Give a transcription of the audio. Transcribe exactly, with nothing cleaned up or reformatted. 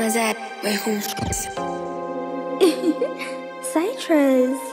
Mazette, my home. Citrus.